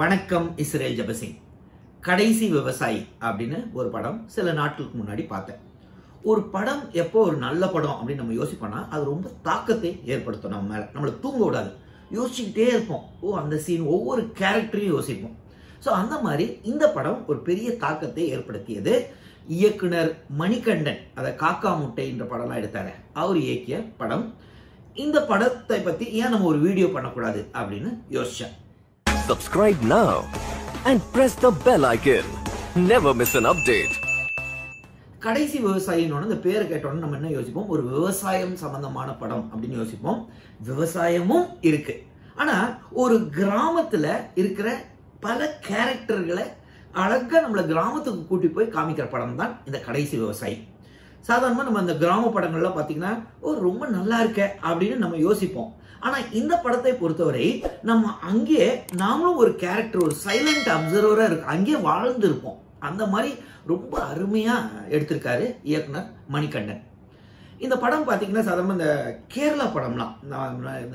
வணக்கம் இஸ்ரேல் ஜெபசிங். கடைசி விவசாயி அப்படின்னு ஒரு படம் சில நாட்களுக்கு முன்னாடி பார்த்தேன். ஒரு படம் எப்போ ஒரு நல்ல படம் அப்படின்னு நம்ம யோசிப்போம்னா அது ரொம்ப தாக்கத்தை ஏற்படுத்தும். நம்ம மேலே நம்மளை தூங்க விடாது, யோசிச்சுக்கிட்டே இருப்போம். ஓ, அந்த சீன், ஒவ்வொரு கேரக்டரையும் யோசிப்போம். ஸோ அந்த மாதிரி இந்த படம் ஒரு பெரிய தாக்கத்தை ஏற்படுத்தியது. இயக்குனர் மணிகண்டன், அதை காக்கா முட்டை என்ற படம்லாம் எடுத்தாரு, அவர் இயக்கிய படம். இந்த படத்தை பற்றி ஏன் நம்ம ஒரு வீடியோ பண்ணக்கூடாது அப்படின்னு யோசிச்சேன். Subscribe now and press the bell icon. Never miss an update. கடைசி விவசாயினோட இந்த பேர் கேட்டோன்னு நம்ம என்ன யோசிப்போம்? ஒரு விவசாயம் சம்பந்தமான படம் அப்படின்னு யோசிப்போம். விவசாயமும் இருக்கு, ஆனா ஒரு கிராமத்துல இருக்கிற பல கேரக்டர்களை அழகா நம்மள கிராமத்துக்கு கூட்டி போய் காமிக்கிற படம் தான் இந்த கடைசி விவசாயி. சாதாரணமாக நம்ம அந்த கிராம படங்கள்லாம் பார்த்தீங்கன்னா ஒரு ரொம்ப நல்லா இருக்க அப்படின்னு நம்ம யோசிப்போம். ஆனால் இந்த படத்தை பொறுத்தவரை நம்ம அங்கேயே நாமளும் ஒரு கேரக்டர், ஒரு சைலண்ட் அப்சர்வராக இருக்கு, அங்கேயே வாழ்ந்துருப்போம். அந்த மாதிரி ரொம்ப அருமையாக எடுத்திருக்காரு இயக்குனர் மணிகண்டன். இந்த படம் பார்த்தீங்கன்னா சாதாரணமாக இந்த கேரளா படம்லாம்,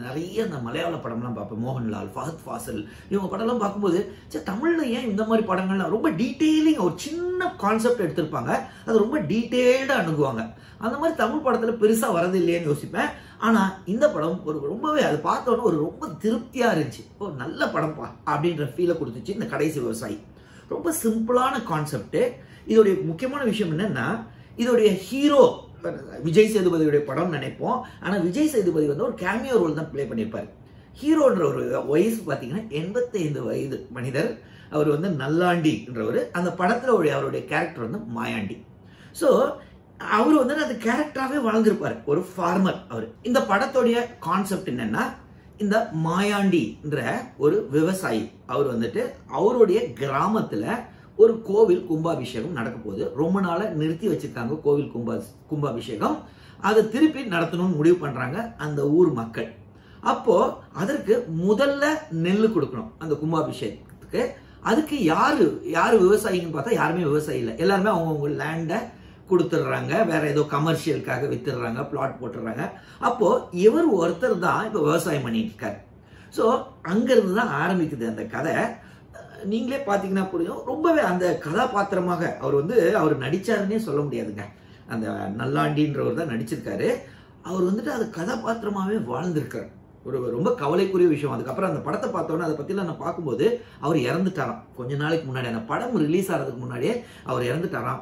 நிறைய இந்த மலையாள படம்லாம் பார்ப்போம். மோகன்லால், ஃபஹத் ஃபாசில், இவங்க படம்லாம் பார்க்கும்போது சரி தமிழில் ஏன் இந்த மாதிரி படங்கள்லாம் ரொம்ப டீட்டெயிலிங், ஒரு சின்ன கான்செப்ட் எடுத்திருப்பாங்க, அது ரொம்ப டீட்டெயில்டாக அணுகுவாங்க. அந்த மாதிரி தமிழ் படத்தில் பெருசாக வரது இல்லையேன்னு யோசிப்பேன். ஆனால் இந்த படம் ஒரு ரொம்பவே, அது பார்த்தோன்னே ஒரு ரொம்ப திருப்தியாக இருந்துச்சு. ஒரு நல்ல படம்ப்பா அப்படின்ற ஃபீலை கொடுத்துச்சு இந்த கடைசி விவசாயி. ரொம்ப சிம்பிளான கான்செப்டு. இதோடைய முக்கியமான விஷயம் என்னென்னா, இதோடைய ஹீரோ விஜய் சேதுபதியுடைய படம் நினைப்போம், ஆனால் விஜய் சேதுபதி வந்து ஒரு கேமியோ ரோல் தான் பிளே பண்ணியிருப்பார். ஹீரோன்ற ஒரு வயசு பார்த்தீங்கன்னா 85 வயது மனிதர். அவர் வந்து நல்லாண்டின்றவர். அந்த படத்தில் அவருடைய கேரக்டர் வந்து மாயாண்டி. ஸோ அவர் வந்து அந்த கேரக்டராகவே வாழ்ந்திருப்பார், ஒரு ஃபார்மர் அவர். இந்த படத்துடைய கான்செப்ட் என்னென்னா, இந்த மாயாண்டின்ற ஒரு விவசாயி அவர் வந்துட்டு அவருடைய கிராமத்தில் ஒரு கோவில் கும்பாபிஷேகம் நடக்க போகுது. ரொம்ப நாளாக நிறுத்தி வச்சிருக்காங்க கோவில் கும்பாபிஷேகம். அதை திருப்பி நடத்தணும்னு முடிவு பண்ணுறாங்க அந்த ஊர் மக்கள். அப்போது அதற்கு முதல்ல நெல் கொடுக்கணும் அந்த கும்பாபிஷேகத்துக்கு. அதுக்கு யார் விவசாயின்னு பார்த்தா யாருமே விவசாயி இல்லை. எல்லாருமே அவங்கவுங்க லேண்டை கொடுத்துட்றாங்க, வேற ஏதோ கமர்ஷியலுக்காக வித்துடுறாங்க, பிளாட் போட்டுடுறாங்க. அப்போது இவர் ஒருத்தர் தான் இப்போ விவசாயம் பண்ணிட்டு இருக்காரு. ஸோ அங்கேருந்து தான் ஆரம்பிக்குது அந்த கதை. நீங்களே பார்த்தீங்கன்னா புரியும். ரொம்பவே அந்த கதாபாத்திரமாக அவர் வந்து அவர் நடித்தாருன்னே சொல்ல முடியாதுங்க. அந்த நல்லாண்டின்றவர் தான் நடிச்சிருக்காரு. அவர் வந்துட்டு அது கதாபாத்திரமாகவே வாழ்ந்திருக்கார். ஒரு ரொம்ப கவலைக்குரிய விஷயம். அதுக்கப்புறம் அந்த படத்தை பார்த்தோன்னே அதை பற்றிலாம் நான் பார்க்கும்போது அவர் இறந்துட்டாராம் கொஞ்ச நாளைக்கு முன்னாடி. அந்த படம் ரிலீஸ் ஆகிறதுக்கு முன்னாடியே அவர் இறந்துட்டாராம்.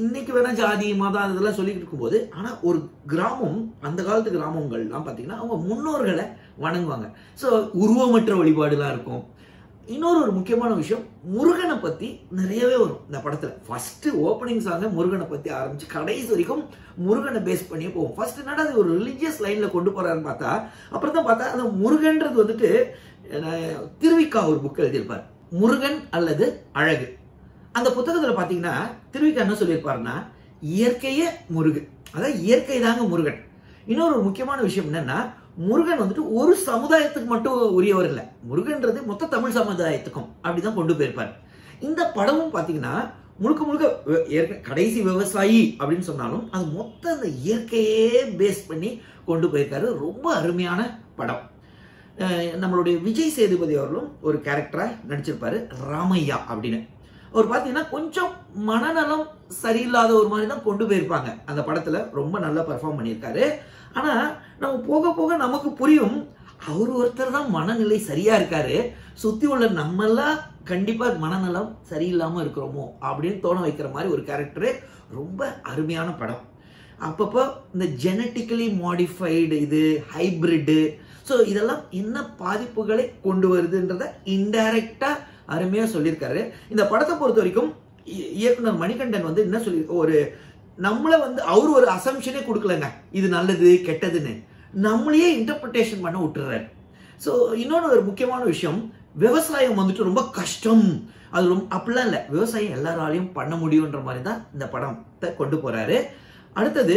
இன்னைக்கு வேணா ஜாதி மதம் இதெல்லாம் சொல்லிக்கிட்டு இருக்கும்போது, ஆனால் ஒரு கிராமம், அந்த காலத்து கிராமங்கள்லாம் பார்த்தீங்கன்னா அவங்க முன்னோர்களை வணங்குவாங்க. ஸோ உருவமற்ற வழிபாடுலாம் இருக்கும். இன்னொரு ஒரு முக்கியமான விஷயம், முருகனை பற்றி நிறையவே வரும் இந்த படத்தில். ஃபஸ்ட்டு ஓப்பனிங் சாங்கை முருகனை பற்றி ஆரம்பித்து கடைசி வரைக்கும் முருகனை பேஸ் பண்ணியே போவோம். ஃபர்ஸ்ட் என்னடா அது ஒரு ரிலீஜியஸ் லைனில் கொண்டு போகிறாருன்னு பார்த்தா, அப்புறம் தான் பார்த்தா அந்த முருகன்றது வந்துட்டு திருவிக்கா ஒரு புக் எழுதியிருப்பார், முருகன் அல்லது அழகு. அந்த புத்தகத்தில் பார்த்தீங்கன்னா திருவிக்கா என்ன சொல்லியிருப்பாருன்னா, இயற்கையே முருகன், அதாவது இயற்கை தாங்க முருகன். இன்னொரு முக்கியமான விஷயம் என்னென்னா, முருகன் வந்துட்டு ஒரு சமுதாயத்துக்கு மட்டும் உரியவர் இல்லை, முருகன்றது மொத்த தமிழ் சமுதாயத்துக்கும் அப்படிதான் கொண்டு போயிருப்பார். இந்த படமும் பார்த்தீங்கன்னா முழுக்க முழுக்க கடைசி விவசாயி அப்படின்னு சொன்னாலும் அது மொத்த அந்த இயற்கையே பேஸ் பண்ணி கொண்டு போயிருக்காரு. ரொம்ப அருமையான படம். நம்மளுடைய விஜய் சேதுபதி அவர்களும் ஒரு கேரக்டராக நடிச்சிருப்பாரு, ராமையா அப்படின்னு. அவர் பார்த்தீங்கன்னா கொஞ்சம் மனநலம் சரியில்லாத ஒரு மாதிரி தான் கொண்டு போயிருப்பாங்க அந்த படத்தில். ரொம்ப நல்லா பெர்ஃபார்ம் பண்ணியிருக்காரு. ஆனால் நம்ம போக போக நமக்கு புரியும், அவர் ஒருத்தர் தான் மனநிலை சரியாக இருக்காரு, சுற்றி உள்ள நம்மெல்லாம் கண்டிப்பாக மனநலம் சரியில்லாமல் இருக்கிறோமோ அப்படின்னு தோண வைக்கிற மாதிரி ஒரு கேரக்டரு. ரொம்ப அருமையான படம். அப்பப்போ இந்த ஜெனட்டிக்கலி மாடிஃபைடு, இது ஹைப்ரிட்டு, ஸோ இதெல்லாம் என்ன பாதிப்புகளை கொண்டு வருதுன்றத இன்டைரக்டாக அருமையாக சொல்லியிருக்காரு. இந்த படத்தை பொறுத்த வரைக்கும் இயக்குனர் மணிகண்டன் வந்து என்ன சொல்லி, ஒரு நம்மளை வந்து அவர் ஒரு அசம்ஷனே கொடுக்கலங்க, இது நல்லது கெட்டதுன்னு நம்மளையே இன்டர்பிரிட்டேஷன் பண்ண விட்டுறாரு. ஸோ இன்னொன்று ஒரு முக்கியமான விஷயம், விவசாயம் வந்துட்டு ரொம்ப கஷ்டம், அது ரொம்ப அப்படிலாம் இல்லை, விவசாயம் எல்லாராலையும் பண்ண முடியுன்ற மாதிரி தான் இந்த படத்தை கொண்டு போகிறாரு. அடுத்தது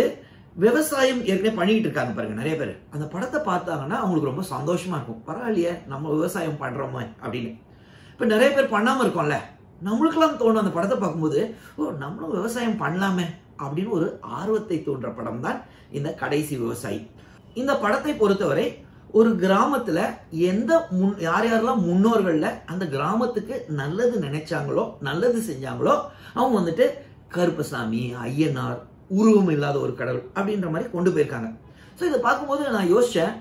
விவசாயம் ஏற்கனவே பண்ணிட்டு இருக்காங்க பாருங்க நிறைய பேர். அந்த படத்தை பார்த்தாங்கன்னா அவங்களுக்கு ரொம்ப சந்தோஷமா இருக்கும், பரவாயில்லையே நம்ம விவசாயம் பண்றோமே அப்படின்னு. இப்ப நிறைய பேர் பண்ணாம இருக்கோம்ல, நம்மளுக்கெல்லாம் தோணும் அந்த படத்தை பார்க்கும்போது ஓ நம்மளும் விவசாயம் பண்ணலாமே அப்படின்னு ஒரு ஆர்வத்தை தோன்ற படம் தான் இந்த கடைசி விவசாயி. இந்த படத்தை பொறுத்தவரை ஒரு கிராமத்துல எந்த யார் யாரெல்லாம் முன்னோர்கள்ல அந்த கிராமத்துக்கு நல்லது நினைச்சாங்களோ நல்லது செஞ்சாங்களோ அவங்க வந்துட்டு கருப்பசாமி, ஐயனார், உருவம் இல்லாத ஒரு கடவுள் அப்படின்ற மாதிரி கொண்டு போயிருக்காங்க. ஸோ இதை பார்க்கும்போது நான் யோசிச்சேன்,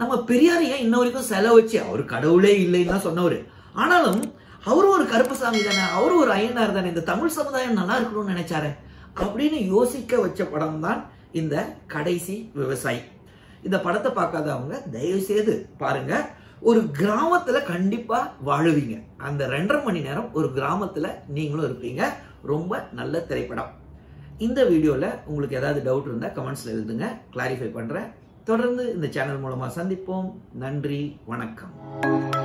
நம்ம பெரியார் ஏன் இன்ன வரைக்கும் செலவச்சு அவர் கடவுளே இல்லைன்னா சொன்னவர், ஆனாலும் அவரும் ஒரு கருப்பசாமி தானே, அவரும் ஒரு ஐயனார் தானே, இந்த தமிழ் சமுதாயம் நல்லா இருக்கணும்னு நினைச்சாரு அப்படின்னு யோசிக்க வச்ச படம் தான் இந்த கடைசி விவசாயி. இந்த படத்தை பார்க்காதவங்க தயவு செய்து பாருங்க, ஒரு கிராமத்துல கண்டிப்பா வாழுவீங்க. அந்த 2.5 மணி நேரம் ஒரு கிராமத்துல நீங்களும் இருப்பீங்க. ரொம்ப நல்ல திரைப்படம். இந்த வீடியோல உங்களுக்கு ஏதாவது டவுட் இருந்தா கமெண்ட்ஸ்ல எழுதுங்க, கிளாரிஃபை பண்றேன். தொடர்ந்து இந்த சேனல் மூலமா சந்திப்போம். நன்றி, வணக்கம்.